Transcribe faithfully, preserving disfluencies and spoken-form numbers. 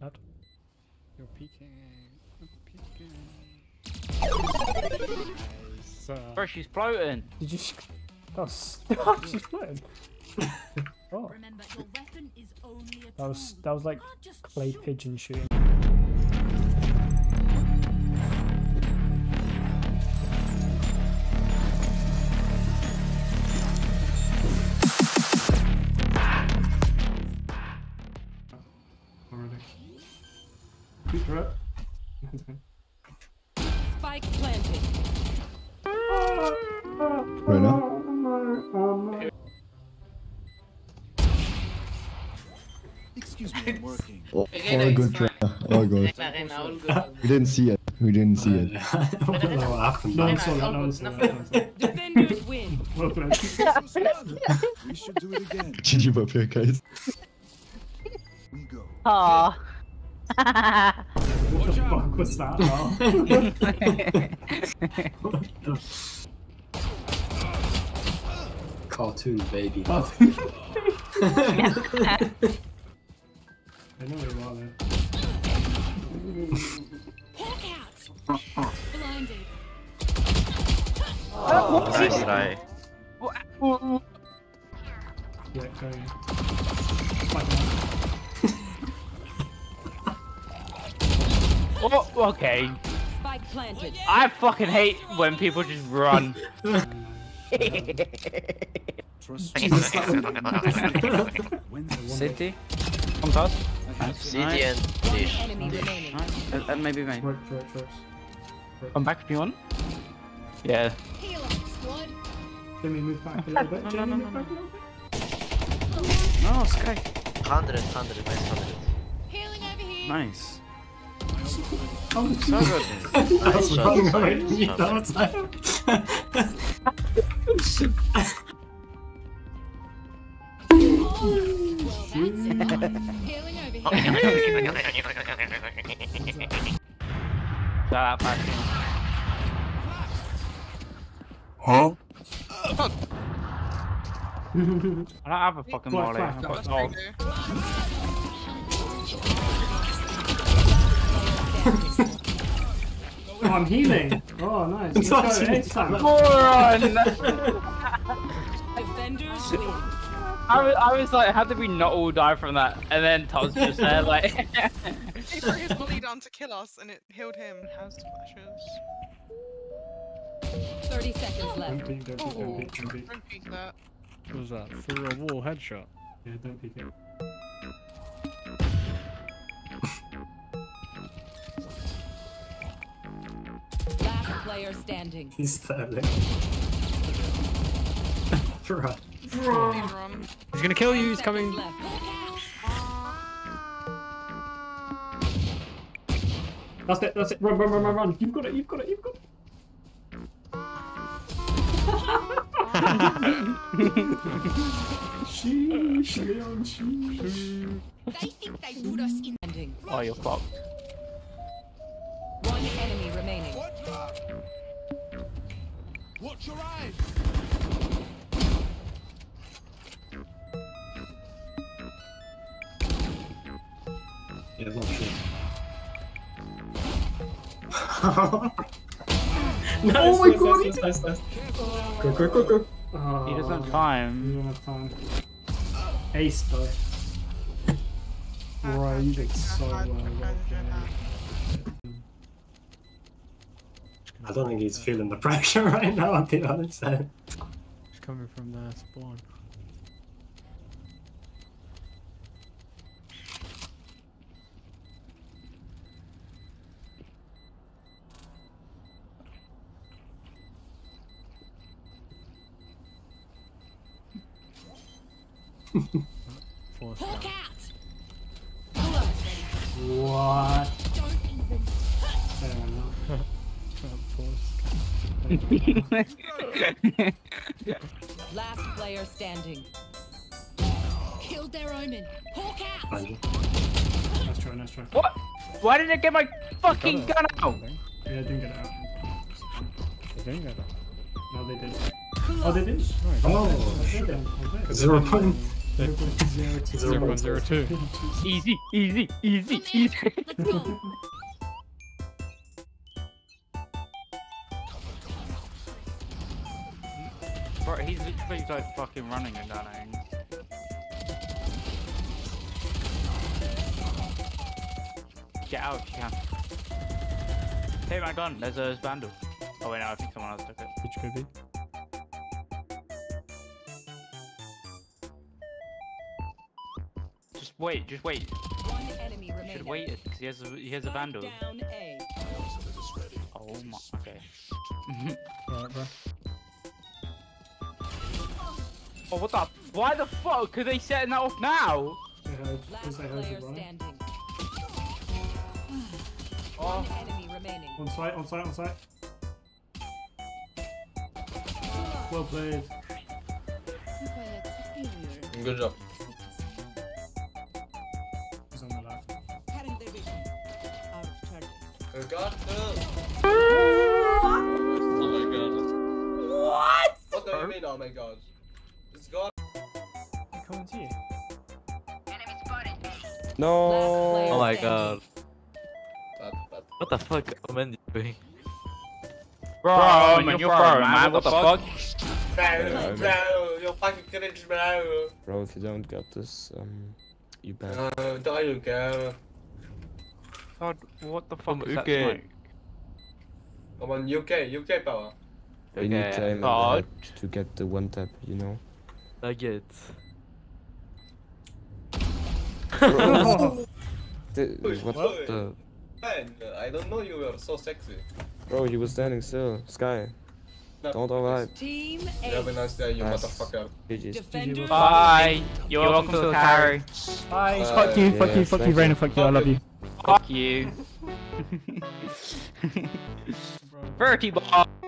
Not. You're peeking. I'm peeking. Nice. Uh... Bro, she's floating. Did you? Sh oh, she's floating. Oh. Remember, your weapon is only a that was that was like clay shoot. Pigeon shooting. Spike planted. Right now. Excuse me, I'm working. All good, all good. We didn't see it. We didn't see it. What happened? Defenders win. We should do it again. G G up here, guys. We go. Aww. What the fuck was that? Oh. What the... Cartoon baby. Oh. I know they are there. Hawk out! Blinded. Oh, what did I? Yeah, go. Oh, okay. Spike planted. I fucking hate when people just run. City? On top? City and dish. And maybe main. Come back if you want. Yeah. Can we move back a little bit? No, no, no, no. No, Sky. one hundred, one hundred, nice one hundred. Healing over here. Nice. Oh, so good. I was wrong about you that time. Oh, well, that's nice. Huh? I don't have a fucking molly. I've got a dog. Oh, I'm healing. Oh, nice. Let's go next time. Moron! I, was, I was like, how did we not all die from that? And then Tom's just there, like. He put his bully down to kill us, and it healed him. How's the flashes? Thirty seconds left. Don't peek, don't peek, don't peek, don't peek. Don't peek that. What was that? Through a wall headshot. Yeah, don't peek it. Player standing. He's standing. Bruh. Bruh. He's gonna kill you, he's coming. Left. That's it, that's it. Run, run, run, run, run. You've got it, you've got it, you've got it. Sheesh, Leon, sheesh. They think they put us in ending. Oh, you're fucked. One enemy remaining. Watch your eyes. Yeah, not sure. Nice, oh my nice, god! Nice, nice, nice, nice. Go, go, go, go! Oh, he doesn't have time. He doesn't have time. Ace though. Bro, you did so well. I don't think he's feeling the pressure right now, I'll be honest. He's coming from the spawn. Hawk out! What? Fair enough. Last player standing. Killed their omen. Hawk out. Nice try, nice try. What? Why did I get my fucking gun out? Yeah, I didn't get it out. They didn't get it out. No, they didn't. Oh, they didn't? Oh, zero point. zero point zero two. Easy, easy, easy, easy. Let's go. Bro, he's literally like fucking running and that ain't. Get out if you can. Take my gun, there's a vandal. Oh wait, no, I think someone else took it. Which could be. Just wait, just wait. One enemy remaining. Should wait because he has a, he has a vandal. Down A. Oh my, okay. Alright, bro. Oh, what the? Why the fuck are they setting that off now? They heard, Last they heard player standing. Oh. One enemy remaining. On site, on site, on site. Well played. Good job. He's on the left. Oh god, no. Oh my god. What? What do you mean, oh my god? It's gone. I'm coming to you. Enemy spotted. No. Oh my god. Bad, bad. What the fuck am I doing? Bro, bro, man, you're bro, bro, man. man. What, what the fuck? fuck? Bro, bro, you're fucking cringe, bro. Bro, if you don't get this, um, you bad. No, there you go. God, what the fuck is U K. That smoke? Come on, U K, U K power. We okay. need time oh. to get the one tap, you know? I get. Bro, the, what Bro, the? Man, I don't know you were so sexy. Bro, you were standing still. Sky. No. Don't overhype. Team eight. You have a nice day, you nice. motherfucker. Defender. Bye. You're, You're welcome, welcome to the carry. Bye. Bye. Fuck you, yeah, fuck you, fuck you, Rainer, fuck you. I love you. Fuck you. thirty balls.